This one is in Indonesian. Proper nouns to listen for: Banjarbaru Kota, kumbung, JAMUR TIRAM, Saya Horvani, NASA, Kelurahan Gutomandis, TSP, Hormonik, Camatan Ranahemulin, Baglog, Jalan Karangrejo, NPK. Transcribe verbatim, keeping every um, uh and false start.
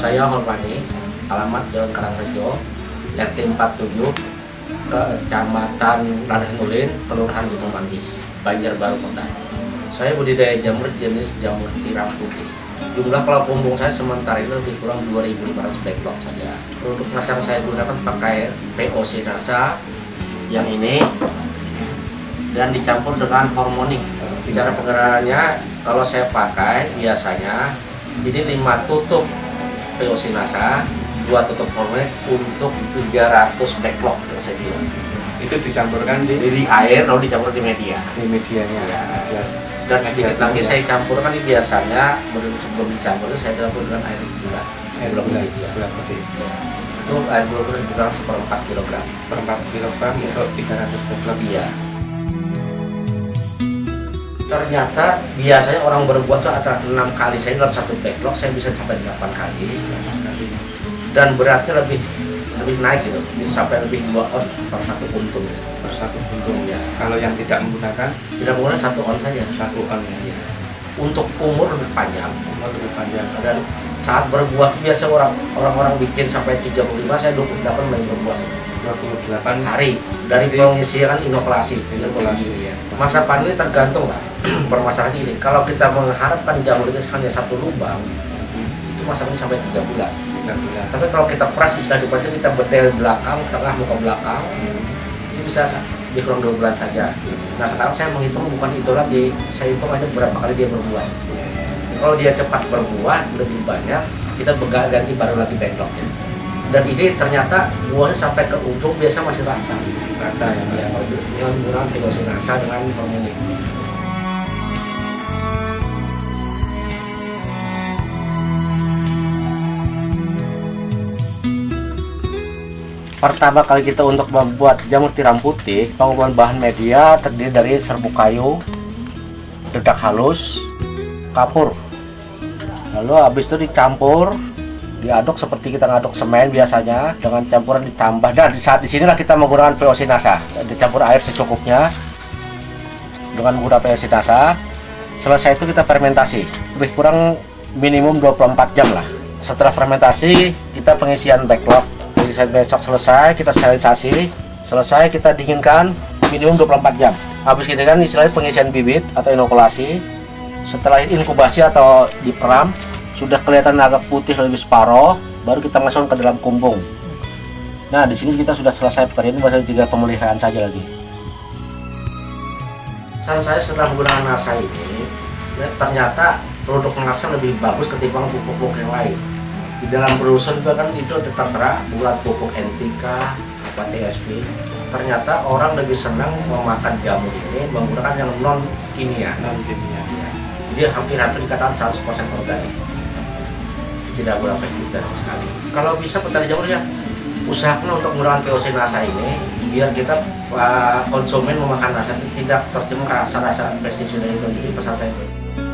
Saya Horvani, alamat Jalan Karangrejo, R T empat puluh tujuh, Camatan Ranahemulin, Kelurahan Gutomandis, Banjarbaru Kota. Saya budidaya jamur jenis jamur tiram putih. Jumlah kelompok punggung saya sementara ini lebih kurang dua ribu lima ratus baglog saja. Produk NASA yang saya gunakan pakai P O C NASA yang ini dan dicampur dengan hormonik. Bicara penggerakannya, kalau saya pakai biasanya ini lima tutup P O C NASA, dua tutup hormonik untuk tiga ratus baglog yang saya bilang. Itu dicampurkan di, di air, lalu dicampur di media. Di medianya ya. Media. Dan sedikit lagi saya campurkan ini biasanya sebelum dicampur itu saya campur dengan air gula, air gula putih. Itu air gula putih kurang seperempat kilogram, seperempat kilogram untuk tiga ratus baglog ya. Ternyata biasanya orang berbuat itu antara enam kali, saya dalam satu baglog saya bisa sampai delapan kali, dan berarti lebih lebih naik gitu, bisa sampai lebih dua on per satu puntung ya. Per satu puntung ya. Kalau yang tidak menggunakan, tidak menggunakan satu on saja, satu on ya. Untuk umur lebih panjang, umur lebih panjang. Dan saat berbuah biasa orang orang-orang bikin sampai tiga puluh lima, saya dua puluh delapan main berbuah. dua puluh delapan hari dari pengisiran inokulasi. Inokulasi ya. Masa panen tergantung lah. Permasalahan ini, kalau kita mengharapkan jamur itu hanya satu lubang, itu masaknya sampai tiga bulan. Nah, tapi kalau kita peras, istilah di perasnya kita berdel belakang, tengah, muka belakang, hmm. itu bisa di kurang dua bulan saja. Hmm. Nah sekarang saya menghitung bukan itu lagi, saya hitung aja berapa kali dia berbuah. Hmm. Kalau dia cepat berbuah, lebih banyak, kita begal ganti baru lagi backlognya. Dan ini ternyata buahnya sampai ke ujung biasa masih rata. Rata ya, ya, dengan menggunakan P O C NASA dengan hormonik. Pertama kali kita untuk membuat jamur tiram putih, penggunaan bahan media terdiri dari serbuk kayu, dedak halus, kapur. Lalu habis itu dicampur, diaduk seperti kita ngaduk semen biasanya, dengan campuran ditambah. Dan saat disinilah kita menggunakan P O C NASA, dicampur air secukupnya dengan menggunakan P O C NASA. Selesai itu kita fermentasi, lebih kurang minimum dua puluh empat jam lah. Setelah fermentasi, kita pengisian backlog. Besok selesai kita sterilisasi, selesai kita dinginkan minimum dua puluh empat jam. Habis kita kan istilahnya pengisian bibit atau inokulasi. Setelah inkubasi atau diperam, sudah kelihatan agak putih lebih separoh, baru kita masukkan ke dalam kumbung. Nah di sini kita sudah selesai pekerjaan, masih tinggal pemeliharaan saja lagi. Saran saya setelah menggunakan NASA ini, ternyata produk NASA lebih bagus ketimbang pupuk-pupuk yang lain. Di dalam produsen juga kan itu tertera bulat pupuk N P K atau T S P. Ternyata orang lebih senang memakan jamur ini menggunakan yang non kimia, non kimia. Ya. Jadi hampir-hampir dikatakan seratus persen organik, tidak berapa pestisida sama sekali. Kalau bisa petani jamur ya usahakan untuk menggunakan P O C NASA ini biar kita uh, konsumen memakan NASA itu tidak tercemar rasa-rasa pestisida itu. Jadi pesan saya itu.